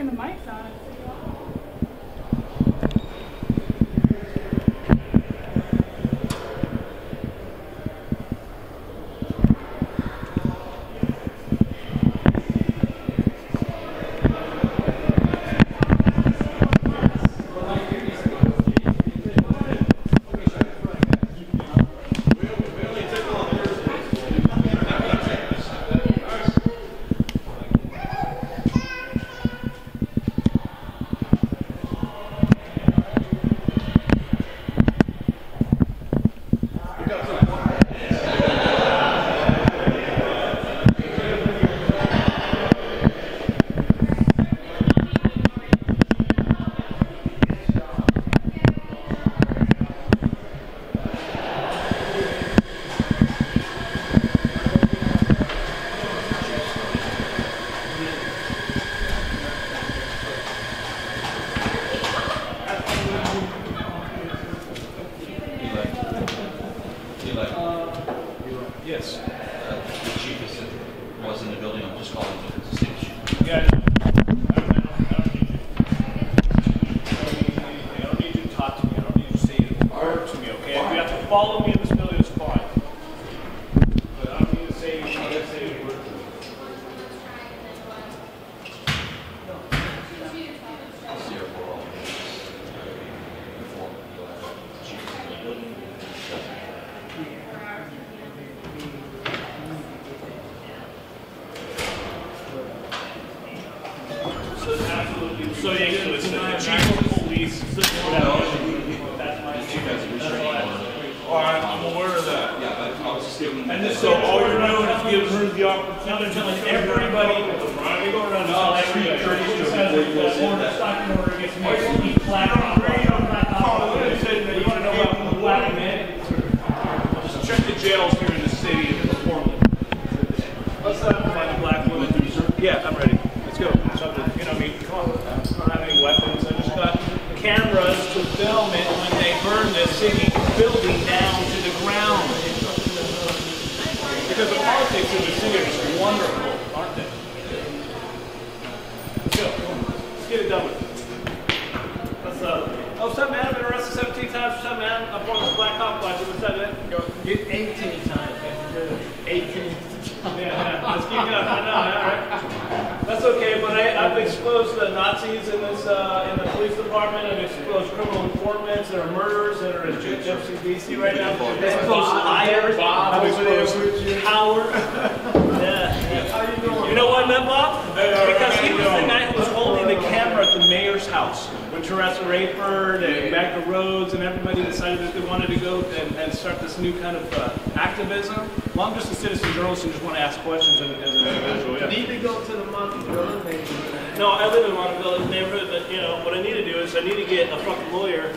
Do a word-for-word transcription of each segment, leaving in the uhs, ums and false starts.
turn the mics on. Teresa Rayford and Becca Rhodes and everybody decided that they wanted to go and, and start this new kind of uh, activism. Well, I'm just a citizen journalist and just want to ask questions as an individual. Yeah. You need to go to the Montebello neighborhood. No, I live in Montebello neighborhood, but you know what I need to do is I need to get a fucking lawyer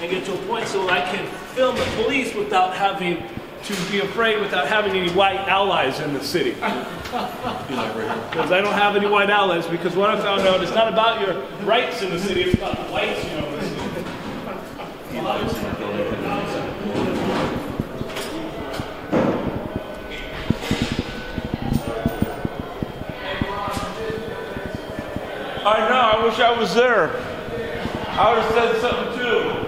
and get to a point so I can film the police without having to be afraid, without having any white allies in the city. Because I don't have any white allies, because what I found out, it's not about your rights in the city, it's about the whites, you know, in the city. I know, I wish I was there. I would have said something too.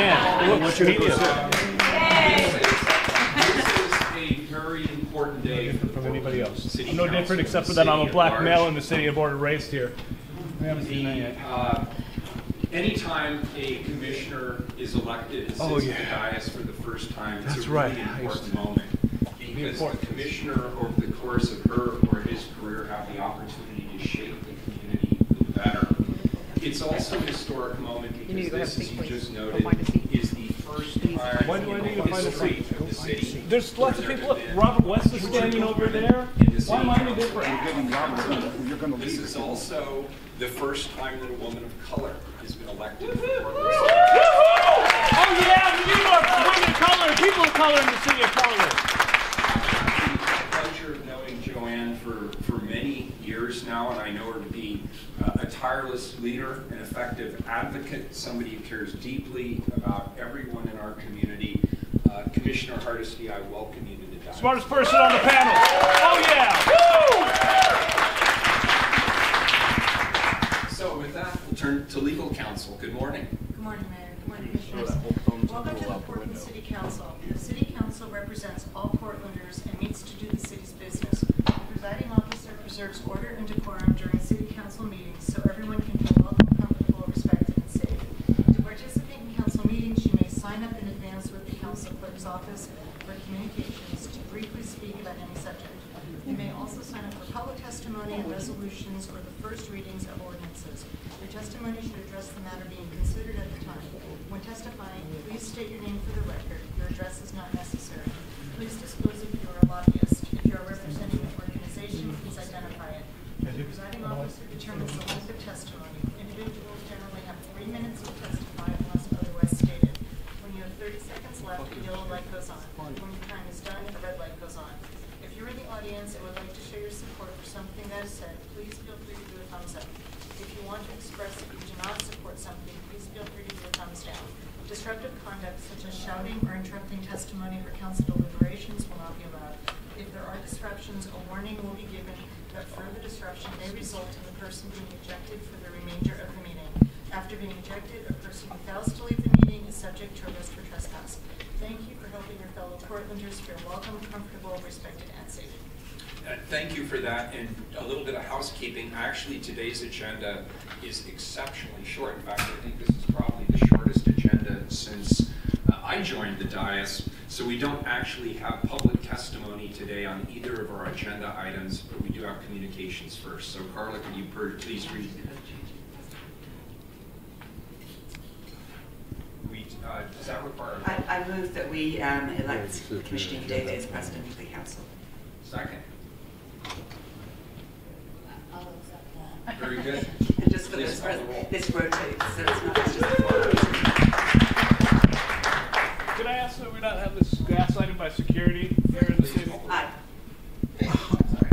stand. What's your This is a very important day for from anybody else. I'm no different except for that I'm a black male in the city of born and raised here. We haven't seen that yet. Uh, Anytime a commissioner is elected, sits oh, yeah. at the dais for the first time, That's it's a really right. important moment. Because important. the commissioner, over the course of her or his career, have the opportunity to shape the community for the better. It's also a historic moment because this, as you just noted, is the first time when do I need to find a seat? The city. There's lots of people. Robert West is standing over there. Why am I any different? You're going to This is also the first time that a woman of color has been elected. Woo-hoo! Oh yeah, New York, women of color, people of color in the city of color. I've had the pleasure of knowing Jo Ann for for many years now, and I know her to be uh, a tireless leader, an effective advocate, somebody who cares deeply about everyone in our community. Uh, Commissioner Hardesty, I welcome you to the dais. Smartest person on the panel. Oh yeah! Woo! So with that, we'll turn to legal counsel. Good morning. Good morning, Mayor. Good morning, Commissioners. Welcome to the Portland City Council. The City Council represents all Portlanders and needs to do the city's business. The presiding officer preserves order and decorum during City Council meetings so everyone can feel welcome, comfortable, respected, and safe. To participate in Council meetings, you may sign up in advance with the Council Clerk's Office for communications to briefly speak about any subject. You may also sign up for public testimony and resolutions or the first readings of ordinances. Your testimony should address the matter being considered at the time. When testifying, please state your name for the record. Your address is not necessary. Please disclose if you are a lobbyist. If you are representing an organization, please identify it. The presiding officer determines the length of testimony. Individuals generally have three minutes to testify unless otherwise stated. When you have thirty seconds left, a yellow light goes on. When your time is done, a red light goes on. If you're in the audience and would like to show your support for something that is said, please feel free to do a thumbs up. If you want to express that you do not support something, please feel free to do a thumbs down. Disruptive conduct such as shouting or interrupting testimony or council deliberations will not be allowed. If there are disruptions, a warning will be given that further disruption may result in the person being ejected for the remainder of the meeting. After being ejected, a person who fails to leave the meeting is subject to arrest for trespass. Thank you for helping your fellow Portlanders feel welcome, comfortable, respected, and safe. Uh, thank you for that, and a little bit of housekeeping. Actually, today's agenda is exceptionally short. In fact, I think this is probably the shortest agenda since uh, I joined the dais. So we don't actually have public testimony today on either of our agenda items, but we do have communications first. So Carla, can you please read? We, uh, does that require? I, I move that we um, elect Commissioner Daly as president of the council. Second. I'll accept that. Very good. And just for this, this rotates, so it's not just Could I ask that we not have this gaslighted by security here in the city? Aye. Sorry.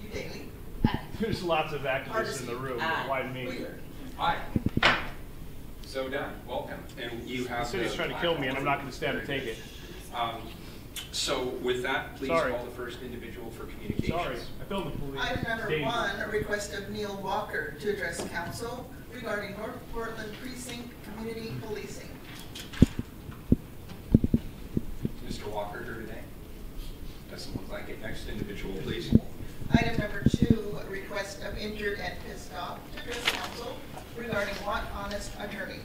You Daly. Aye. There's lots of activists Hardesty. in the room. Aye. Why me? Wheeler. Aye. So done. Welcome. And you have. The city's the, trying to kill me, and I'm not going to stand and take it. Um, So with that, please Sorry. call the first individual for communications. Sorry, I filled the police. Item number Danger. one, a request of Neil Walker to address council regarding North Portland Precinct Community Policing. Mister Walker here today? Doesn't look like it. Next individual, please. Item number two, a request of Injured and Pissed Off to address council regarding Want Honest Attorney.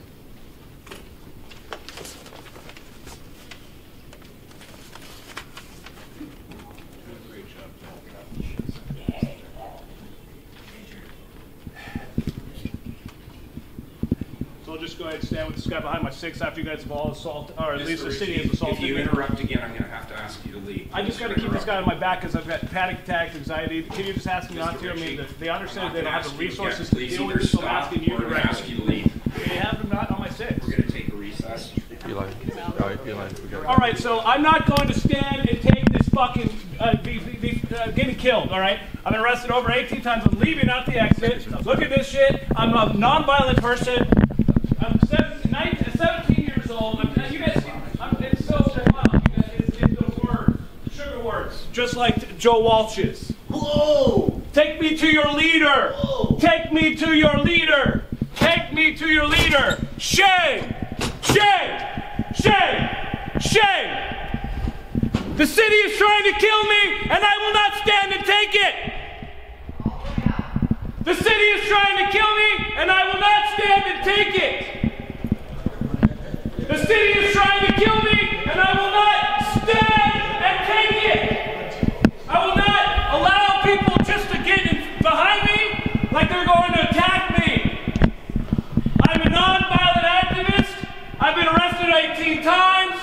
Go ahead and stand with this guy behind my six after you guys have all assaulted, or at Mister least the city has assaulted me. If you interrupt again, I'm going to have to ask you to leave. I just got to keep this guy on my back because I've got panic attacks, anxiety. Can you just ask me not to? I mean, they understand they don't have the resources to deal with this, so I'm asking you to ask you to leave. They have them not on my six. We're going to take a recess. Eli, Eli, all right, so I'm not going to stand and take this fucking uh, be, be, uh, getting killed, all right? I've been arrested over eighteen times. I'm leaving out the exit. Look at this shit. I'm a nonviolent person. I'm seventeen years old. I'm, you guys, I'm, it's so wild. You guys, it's, it's those words, sugar words, just like Joe Walsh's. Whoa! Take me to your leader. Whoa. Take me to your leader. Take me to your leader. Shame. Shame! Shame! Shame! The city is trying to kill me, and I will not stand and take it! The city is trying to kill me, and I will not stand and take it! The city is trying to kill me, and I will not stand and take it! I will not allow people just to get in behind me like they're going to attack me! I'm a non-violent activist. I've been arrested eighteen times.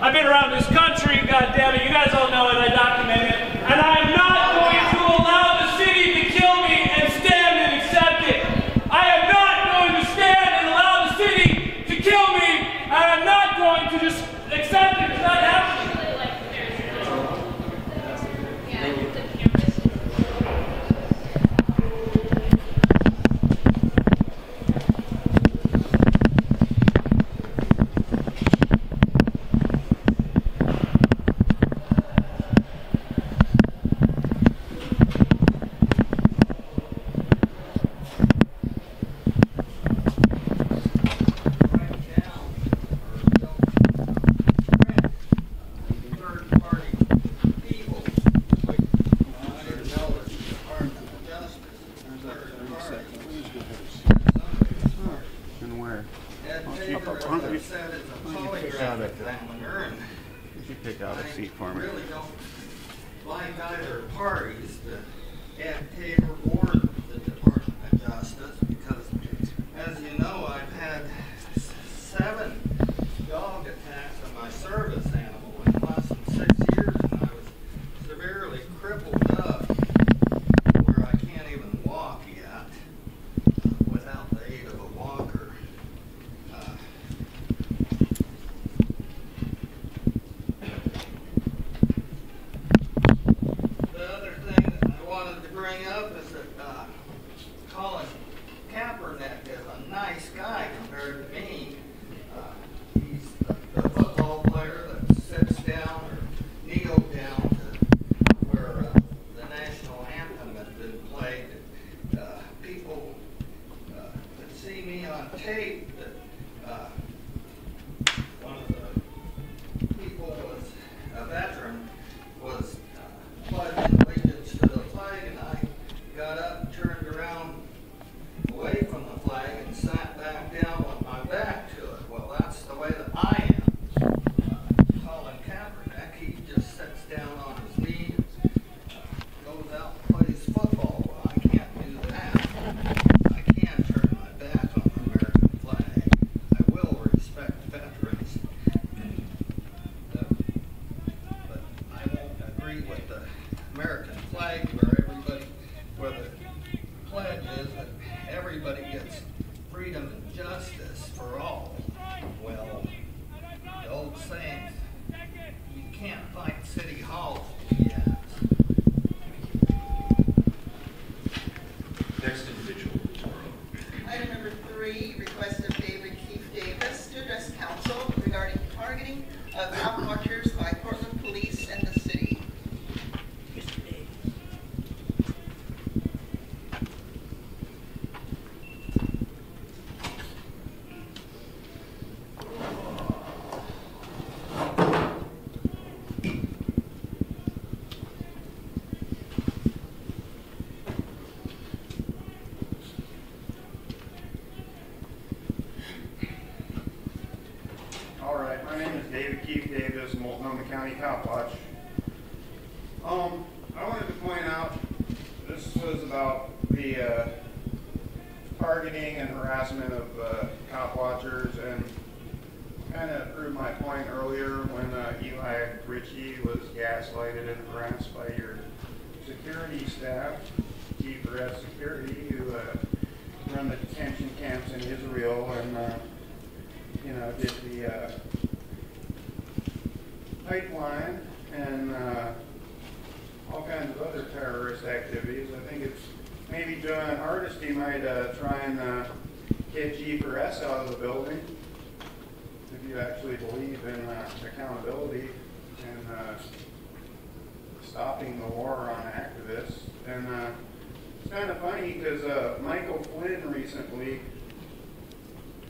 I've been around this country, goddammit. You guys all know it, I document it. And I'm not going to allow the city to kill me and stand and accept it. I am not going to stand and allow the city to kill me. And I'm not going to just accept it. It's not happening.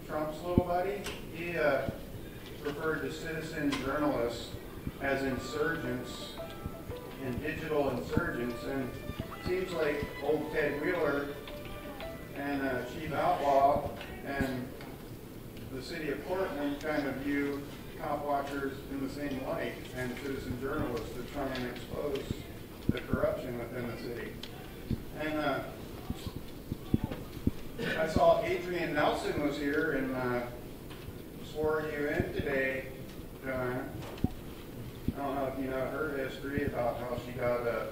Trump's little buddy, he uh, referred to citizen journalists as insurgents and digital insurgents, and it seems like old Ted Wheeler and uh, Chief Outlaw and the city of Portland kind of view cop watchers in the same light, and citizen journalists to try and expose the corruption within the city. And uh, I saw Adrian Nelson was here and uh, swore you in today, Jo Ann. I don't know if you know her history about how she got a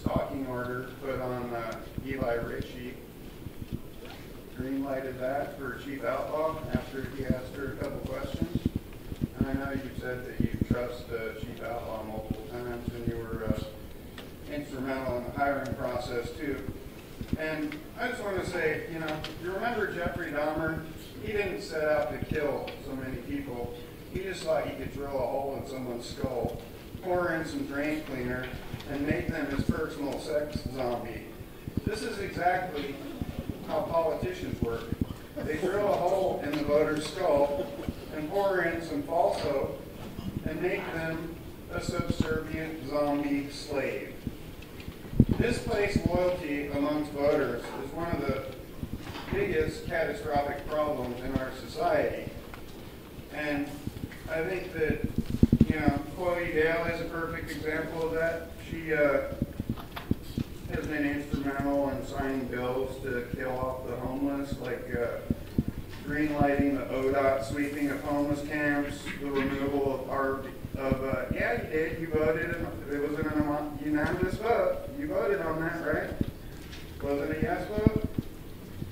stalking order put on uh, Eli Ritchie. Green-lighted that for Chief Outlaw after he asked her a couple questions. And I know you said that you trust uh, Chief Outlaw multiple times, and you were uh, instrumental in the hiring process too. And I just want to say, you know, you remember Jeffrey Dahmer? He didn't set out to kill so many people. He just thought he could drill a hole in someone's skull, pour in some drain cleaner, and make them his personal sex zombie. This is exactly how politicians work. They drill a hole in the voter's skull and pour in some falso and make them a subservient zombie slave. Misplaced loyalty amongst voters is one of the biggest catastrophic problems in our society. And I think that, you know, Chloe Dale is a perfect example of that. She uh, has been instrumental in signing bills to kill off the homeless, like uh, green-lighting the O D O T sweeping of homeless camps, the removal of R V, of, uh, yeah, you did, you voted, it was an unanimous vote, you voted on that, right? Was it a yes vote?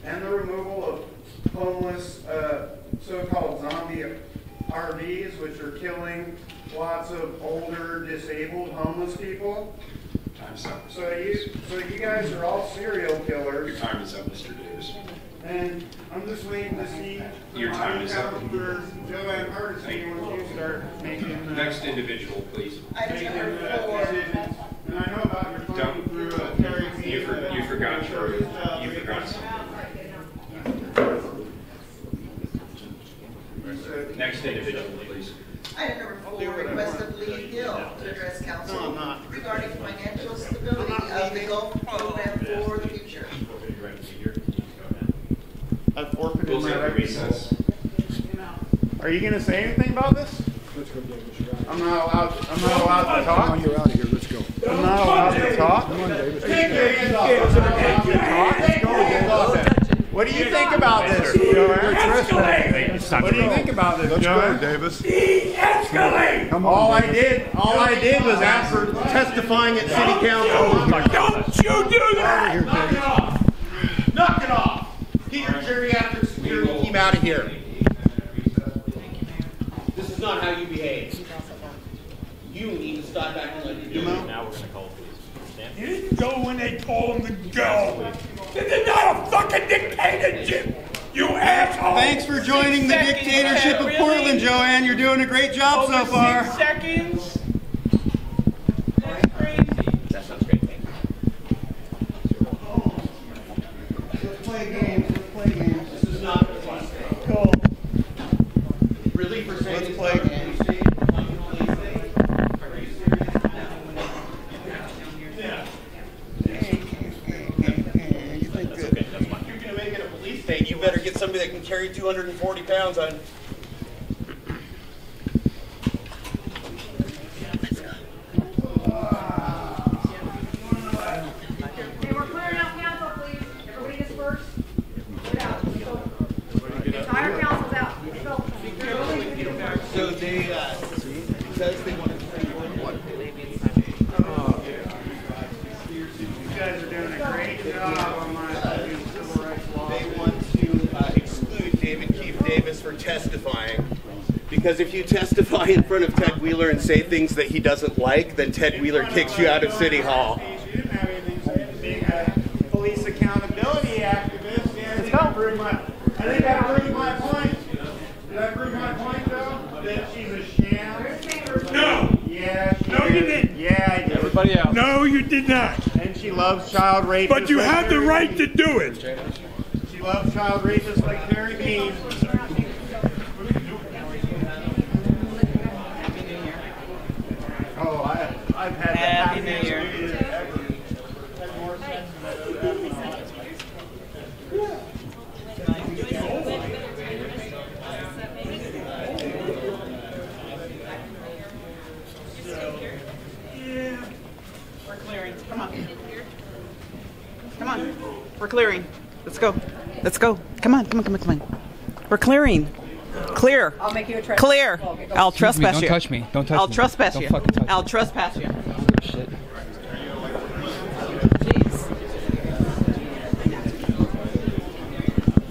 And the removal of homeless uh, so-called zombie R Vs, which are killing lots of older, disabled, homeless people. Time's up. So you, so you guys are all serial killers. Your time is up, Mister Davis. And I'm just waiting to see. Your time is up. Jo Ann Hardesty, when you start making the next individual, please. I just heard four. And I know about your phone through a Terry McGee. You, for, you forgot your. You forgot something. Next individual, please. Item number four, request of Lee Hill to address council no, I'm not. regarding financial stability of the Gulf program for the future. I've forfeited we'll my right. Are you going to say anything about this? Let's go, Davis. I'm not allowed. I'm not allowed to talk. You're out of here. Let's go. I'm not allowed to talk. Come on, Davis. Let's go. What do you think about this, Jo Ann? What do you think about this, Let's Jo Ann? Go, Davis. De-escalate! All I did, all I did was ask for testifying at city council. Don't you do that! Knock it off! Knock it off! Get your geriatric security team out of here. This is not how you behave. You need to stop acting like you do. Now we're going to call police. You didn't go when they told them to go. This is not a fucking dictatorship, you asshole! Thanks for joining the dictatorship of Portland, Jo Ann. You're doing a great job so far. Six seconds. That's crazy. That sounds great. Thank you. Let's play games. Let's play games. This is not fun. Cool. Really, for saying let's play games. You better get somebody that can carry two hundred forty pounds on. Okay, we're clearing out council, please. Everybody disperse. Get out. The entire council's out. Go. So they, uh, because they want to say one. Oh, yeah. You guys are doing a great job on my civil rights law. They want Davis for testifying, because if you testify in front of Ted Wheeler and say things that he doesn't like, then Ted Wheeler kicks you out of City Hall. You didn't have anything to say to being a police accountability activist. Yeah, I, think I, proved my, I think I proved my point. Did I prove my point, though? That she's a sham? No! Yeah, she No, did. you didn't. Yeah, I did. Everybody else. No, you did not. And she loves child rape. But you had the right to do it. She loves child races like Terry Dean. Oh, I, I've had Happy New Year. We're clearing. Come on. Come on. We're clearing. Let's go. Let's go. Come on. Come on. Come on. Come on. We're clearing. Clear. I'll make you a trespass. Clear. I'll trespass you. Don't touch me. Don't touch me. I'll trespass you. I'll trespass you.